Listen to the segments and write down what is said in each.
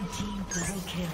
Red team double kill.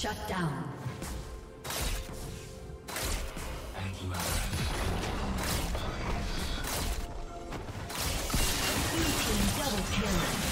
Shut down. Blue team double kill. Shut down. And last, blue team double kill.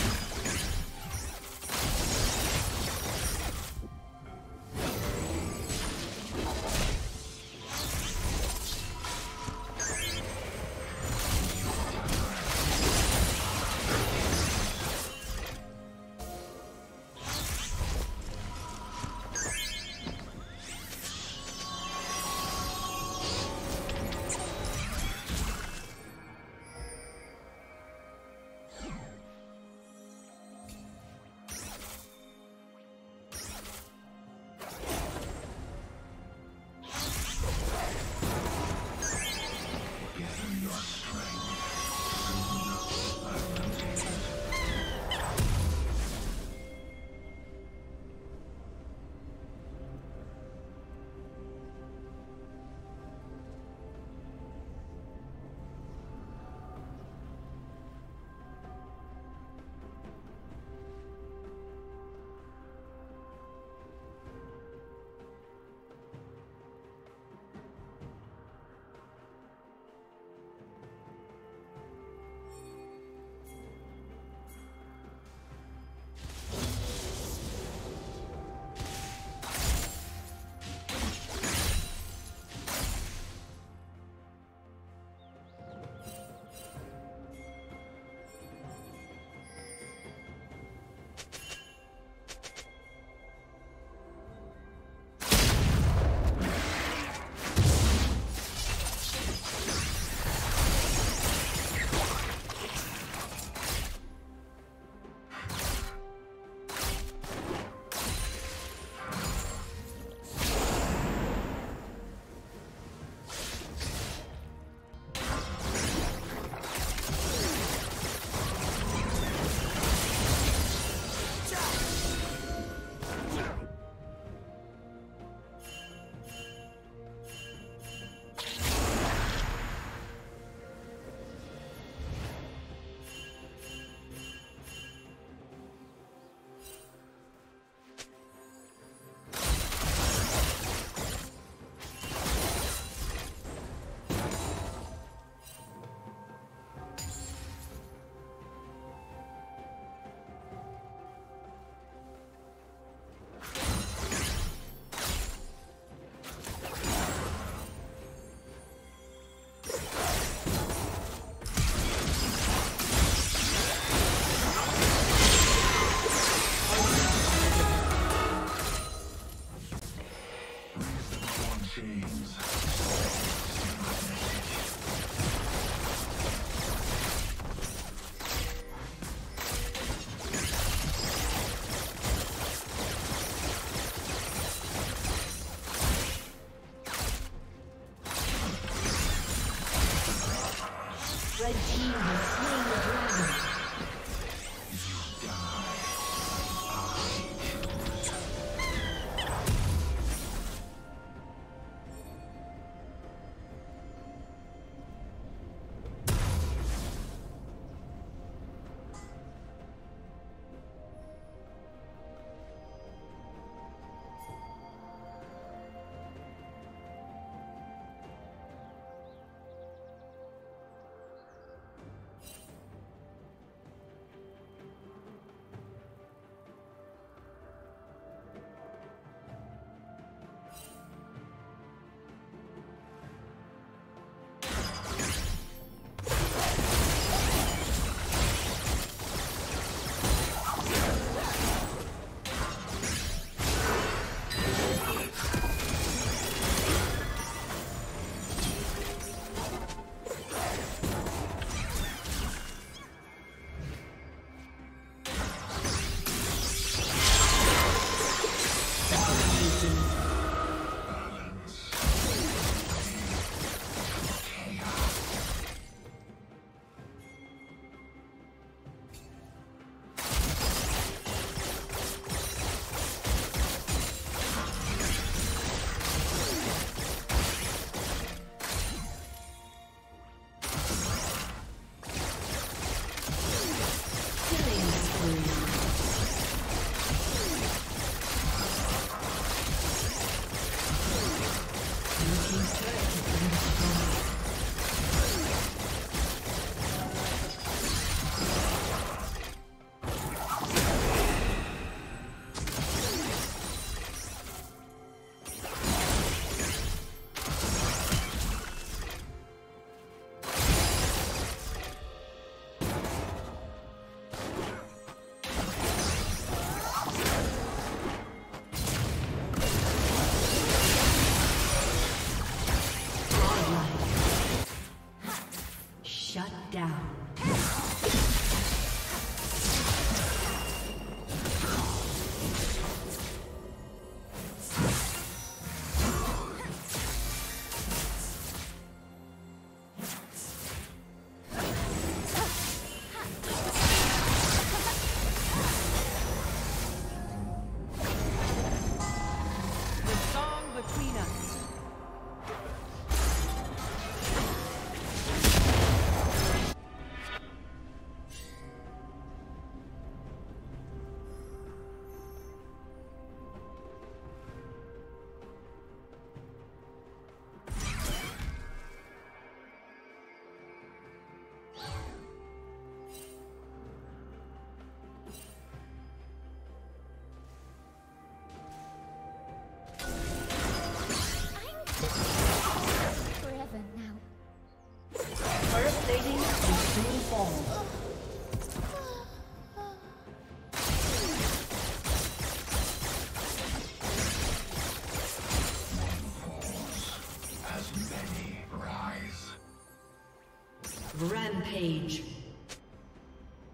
Rampage.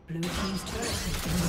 Blue team's turret has been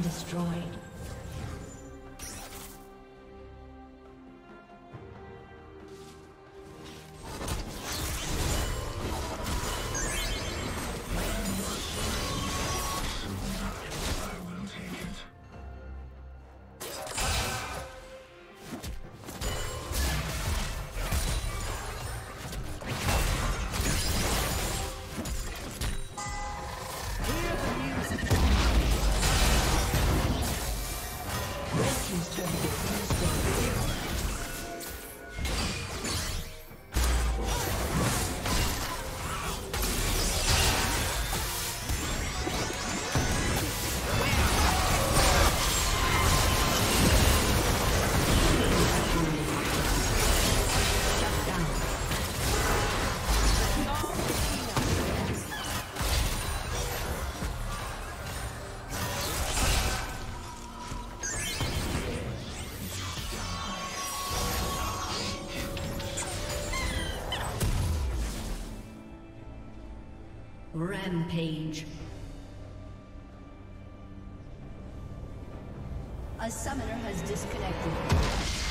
destroyed. Rampage. A summoner has disconnected.